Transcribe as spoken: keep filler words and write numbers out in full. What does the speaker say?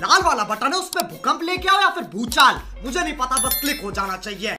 लाल वाला बटन है उसमें भूकंप लेके आओ या फिर भूचाल, मुझे नहीं पता, बस क्लिक हो जाना चाहिए।